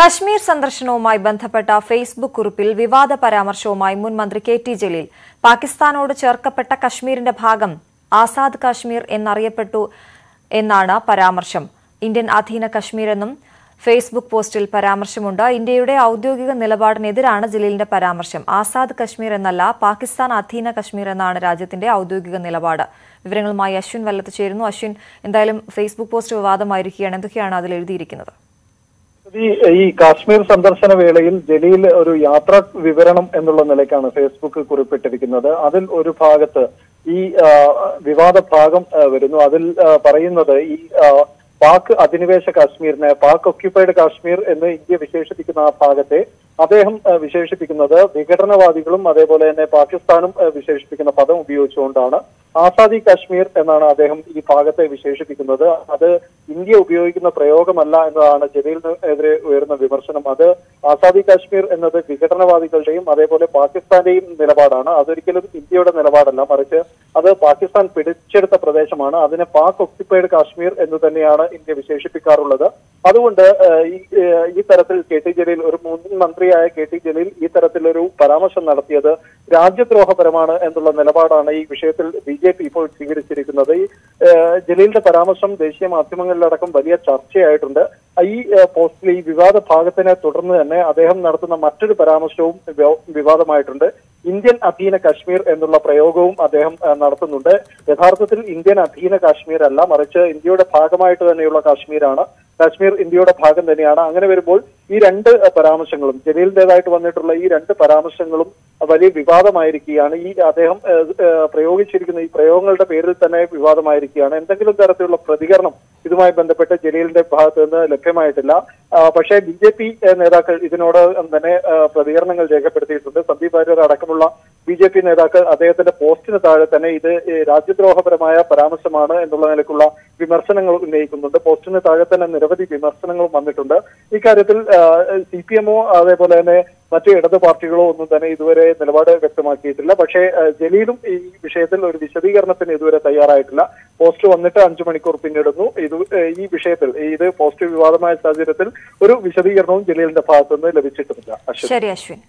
കശ്മീർ സന്ദർശനവുമായി ബന്ധപ്പെട്ട ഫേസ്ബുക്ക് കുറിപ്പിൽ വിവാദ പരാമർശവുമായി മുൻ മന്ത്രി കെ ടി ജലീൽ പാകിസ്ഥാനോട് ചേർക്കപ്പെട്ട കശ്മീരിന്റെ ഭാഗം ആസാദ് കാശ്മീർ എന്നറിയപ്പെട്ടു എന്നാണ് പരാമർശം. ഇന്ത്യൻ അധീന കശ്മീരെന്നും ഫേസ്ബുക്ക് പോസ്റ്റിൽ പരാമർശമുണ്ട്. ഇന്ത്യയുടെ ഔദ്യോഗിക നിലപാടിനെതിരാണ് ജലീലിന്റെ പരാമർശം. ആസാദ് കശ്മീർ എന്നല്ല, പാകിസ്ഥാൻ അധീന കശ്മീർ എന്നാണ് രാജ്യത്തിന്റെ ഔദ്യോഗിക നിലപാട്. വിവരങ്ങളുമായി അശ്വിൻ വല്ലത്ത് ചേരുന്നു. അശ്വിൻ, എന്തായാലും ഫേസ്ബുക്ക് പോസ്റ്റ് വിവാദമായിരിക്കുകയാണ്. എന്തൊക്കെയാണ് അതിൽ എഴുതിയിരിക്കുന്നത്? ഈ കാശ്മീർ സന്ദർശന വേളയിൽ ജലീൽ ഒരു യാത്രാ വിവരണം എന്നുള്ള നിലയ്ക്കാണ് ഫേസ്ബുക്ക് കുറിപ്പിട്ടിരിക്കുന്നത്. അതിൽ ഒരു ഭാഗത്ത് ഈ വിവാദ ഭാഗം വരുന്നു. അതിൽ പറയുന്നത് ഈ പാക് അധിനിവേശ കാശ്മീരിനെ, പാക് ഒക്യുപ്പൈഡ് കാശ്മീർ എന്ന് ഇന്ത്യ വിശേഷിപ്പിക്കുന്ന ആ ഭാഗത്തെ അദ്ദേഹം വിശേഷിപ്പിക്കുന്നത് വിഘടനവാദികളും അതേപോലെ തന്നെ പാകിസ്ഥാനും വിശേഷിപ്പിക്കുന്ന പദം ഉപയോഗിച്ചുകൊണ്ടാണ്. ആസാദി കാശ്മീർ എന്നാണ് അദ്ദേഹം ഈ ഭാഗത്തെ വിശേഷിപ്പിക്കുന്നത്. അത് ഇന്ത്യ ഉപയോഗിക്കുന്ന പ്രയോഗമല്ല എന്നതാണ് ജലീലിനെതിരെ ഉയർന്ന വിമർശനം. അത് ആസാദി കാശ്മീർ എന്നത് വിഘടനവാദികളുടെയും അതേപോലെ പാകിസ്ഥാന്റെയും നിലപാടാണ്. അതൊരിക്കലും ഇന്ത്യയുടെ നിലപാടല്ല, മറിച്ച് അത് പാകിസ്ഥാൻ പിടിച്ചെടുത്ത പ്രദേശമാണ്. അതിനെ പാക് ഒക്യുപ്പൈഡ് കാശ്മീർ എന്ന് തന്നെയാണ് ഇന്ത്യ വിശേഷിപ്പിക്കാറുള്ളത്. അതുകൊണ്ട് ഈ തരത്തിൽ കെ ടി ജലീൽ, ഒരു മുൻ മന്ത്രിയായ കെ ടി ജലീൽ ഈ തരത്തിലൊരു പരാമർശം നടത്തിയത് രാജ്യദ്രോഹപരമാണ് എന്നുള്ള നിലപാടാണ് ഈ വിഷയത്തിൽ BJP ഇപ്പോൾ സ്വീകരിച്ചിരിക്കുന്നത്. ഈ ജലീലിന്റെ പരാമർശം ദേശീയ മാധ്യമങ്ങളിലടക്കം വലിയ ചർച്ചയായിട്ടുണ്ട്. ഈ പോസ്റ്റിൽ ഈ വിവാദ ഭാഗത്തിനെ തുടർന്ന് തന്നെ അദ്ദേഹം നടത്തുന്ന മറ്റൊരു പരാമർശവും വിവാദമായിട്ടുണ്ട്. ഇന്ത്യൻ അധീന കാശ്മീർ എന്നുള്ള പ്രയോഗവും അദ്ദേഹം നടത്തുന്നുണ്ട്. യഥാർത്ഥത്തിൽ ഇന്ത്യൻ അധീന കാശ്മീർ അല്ല, മറിച്ച് ഇന്ത്യയുടെ ഭാഗമായിട്ട് തന്നെയുള്ള കാശ്മീരാണ്. കാശ്മീർ ഇന്ത്യയുടെ ഭാഗം തന്നെയാണ്. അങ്ങനെ വരുമ്പോൾ ഈ രണ്ട് പരാമർശങ്ങളും, ജലീലിന്റേതായിട്ട് വന്നിട്ടുള്ള ഈ രണ്ട് പരാമർശങ്ങളും വലിയ വിവാദമായിരിക്കുകയാണ്. ഈ അദ്ദേഹം പ്രയോഗിച്ചിരിക്കുന്ന ഈ പ്രയോഗങ്ങളുടെ പേരിൽ തന്നെ വിവാദമായിരിക്കുകയാണ്. എന്തെങ്കിലും തരത്തിലുള്ള പ്രതികരണം ഇതുമായി ബന്ധപ്പെട്ട് ജലീലിന്റെ ഭാഗത്ത് നിന്ന് ലഭ്യമായിട്ടില്ല. പക്ഷേ BJP നേതാക്കൾ ഇതിനോട് തന്നെ പ്രതികരണങ്ങൾ രേഖപ്പെടുത്തിയിട്ടുണ്ട്. സന്ദീപ് വാര്യർ അടക്കമുള്ള BJP നേതാക്കൾ അദ്ദേഹത്തിന്റെ പോസ്റ്റിന് താഴെ തന്നെ ഇത് രാജ്യദ്രോഹപരമായ പരാമർശമാണ് എന്നുള്ള നിലയ്ക്കുള്ള വിമർശനങ്ങൾ ഉന്നയിക്കുന്നുണ്ട്. പോസ്റ്റിന് താഴെ തന്നെ നിരവധി വിമർശനങ്ങളും വന്നിട്ടുണ്ട്. ഇക്കാര്യത്തിൽ CPMO അതേപോലെ തന്നെ മറ്റു ഇടതു പാർട്ടികളോ ഒന്നും തന്നെ ഇതുവരെ നിലപാട് വ്യക്തമാക്കിയിട്ടില്ല. പക്ഷേ ജലീലും ഈ വിഷയത്തിൽ ഒരു വിശദീകരണത്തിന് ഇതുവരെ തയ്യാറായിട്ടില്ല. പോസ്റ്റ് വന്നിട്ട് 5 മണിക്കൂർ പിന്നിടുന്നു. ഈ വിഷയത്തിൽ, ഇത് പോസ്റ്റ് വിവാദമായ സാഹചര്യത്തിൽ ഒരു വിശദീകരണവും ജലീലിന്റെ ഭാഗത്തുനിന്ന് ലഭിച്ചിട്ടില്ല. ശരി അശ്വിൻ.